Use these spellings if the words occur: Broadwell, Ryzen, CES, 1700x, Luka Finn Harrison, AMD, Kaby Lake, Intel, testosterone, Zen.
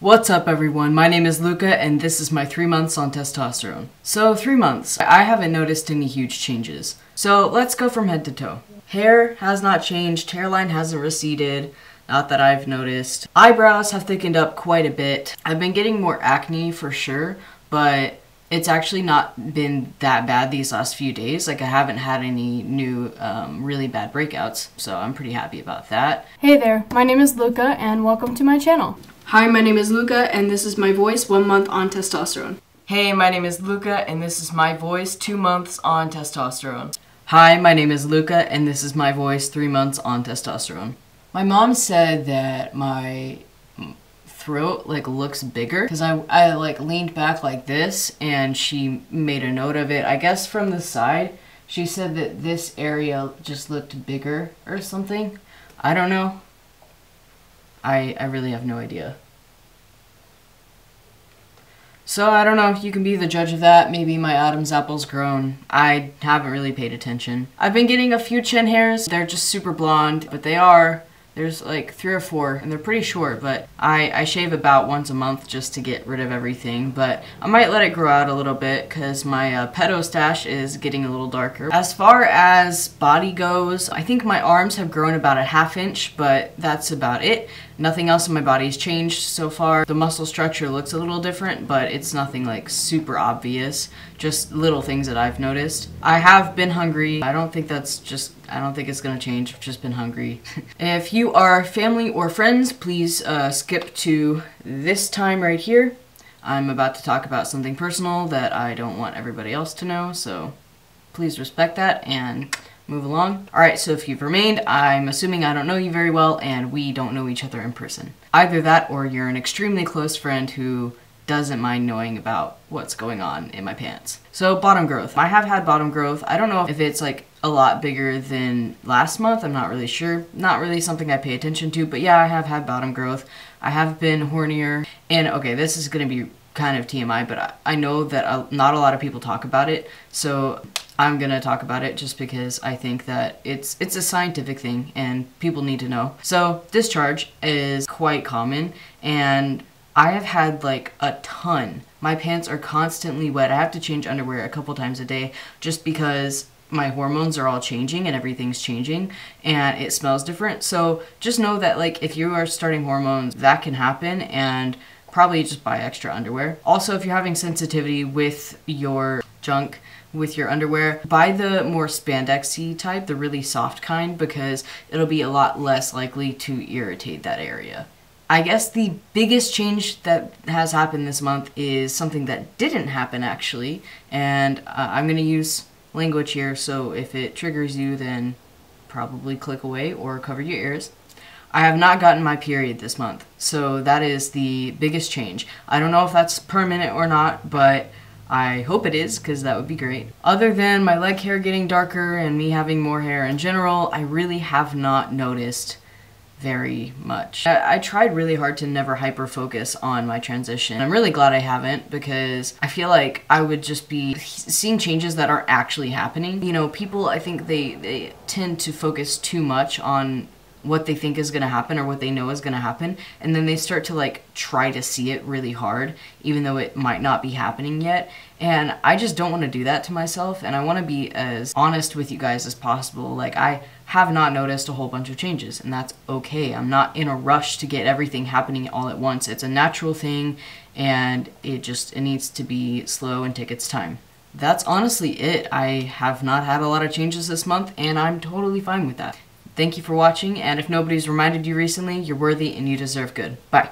What's up everyone, my name is Luka and this is my 3 months on testosterone. So 3 months, I haven't noticed any huge changes. So let's go from head to toe. Hair has not changed, hairline hasn't receded, not that I've noticed. Eyebrows have thickened up quite a bit. I've been getting more acne for sure, but it's actually not been that bad these last few days. Like I haven't had any new really bad breakouts, so I'm pretty happy about that. Hey there, my name is Luka and welcome to my channel. Hi, my name is Luka, and this is my voice, 1 month on testosterone. Hey, my name is Luka, and this is my voice, 2 months on testosterone. Hi, my name is Luka, and this is my voice, 3 months on testosterone. My mom said that my throat, like, looks bigger, because I like, leaned back like this, and she made a note of it, I guess from the side. She said that this area just looked bigger or something. I don't know. I really have no idea. So I don't know, you can be the judge of that. Maybe my Adam's apple's grown. I haven't really paid attention. I've been getting a few chin hairs. They're just super blonde, but they are. There's like 3 or 4 and they're pretty short, but I shave about once a month just to get rid of everything, but I might let it grow out a little bit because my pedo stash is getting a little darker. As far as body goes, I think my arms have grown about a 1/2 inch, but that's about it. Nothing else in my body's changed so far. The muscle structure looks a little different, but it's nothing like super obvious, just little things that I've noticed. I have been hungry. I don't think it's gonna change. I've just been hungry. If you are family or friends, please skip to this time right here. I'm about to talk about something personal that I don't want everybody else to know, so please respect that and move along. Alright, so if you've remained, I'm assuming I don't know you very well and we don't know each other in person. Either that or you're an extremely close friend who doesn't mind knowing about what's going on in my pants. So bottom growth. I have had bottom growth. I don't know if it's like a lot bigger than last month. I'm not really sure. Not really something I pay attention to, but yeah, I have had bottom growth. I have been hornier. And okay, this is gonna be kind of TMI, but I know that not a lot of people talk about it. So I'm gonna talk about it just because I think that it's a scientific thing and people need to know. So discharge is quite common and I have had like a ton. My pants are constantly wet. I have to change underwear a couple times a day just because my hormones are all changing and everything's changing and it smells different. So just know that like if you are starting hormones, that can happen, and probably just buy extra underwear. Also, if you're having sensitivity with your junk, with your underwear, buy the more spandexy type, the really soft kind, because it'll be a lot less likely to irritate that area. I guess the biggest change that has happened this month is something that didn't happen actually, and I'm going to use language here, so if it triggers you then probably click away or cover your ears. I have not gotten my period this month, so that is the biggest change. I don't know if that's permanent or not, but I hope it is, because that would be great. Other than my leg hair getting darker and me having more hair in general, I really have not noticed very much. I tried really hard to never hyper-focus on my transition. I'm really glad I haven't, because I feel like I would just be seeing changes that aren't actually happening. You know, people, I think they tend to focus too much on what they think is gonna happen or what they know is gonna happen, and then they start to like try to see it really hard even though it might not be happening yet, and I just don't want to do that to myself, and I want to be as honest with you guys as possible. Like I have not noticed a whole bunch of changes, and that's okay. I'm not in a rush to get everything happening all at once. It's a natural thing and it needs to be slow and take its time. That's honestly it. I have not had a lot of changes this month and I'm totally fine with that. Thank you for watching, and if nobody's reminded you recently, you're worthy and you deserve good. Bye.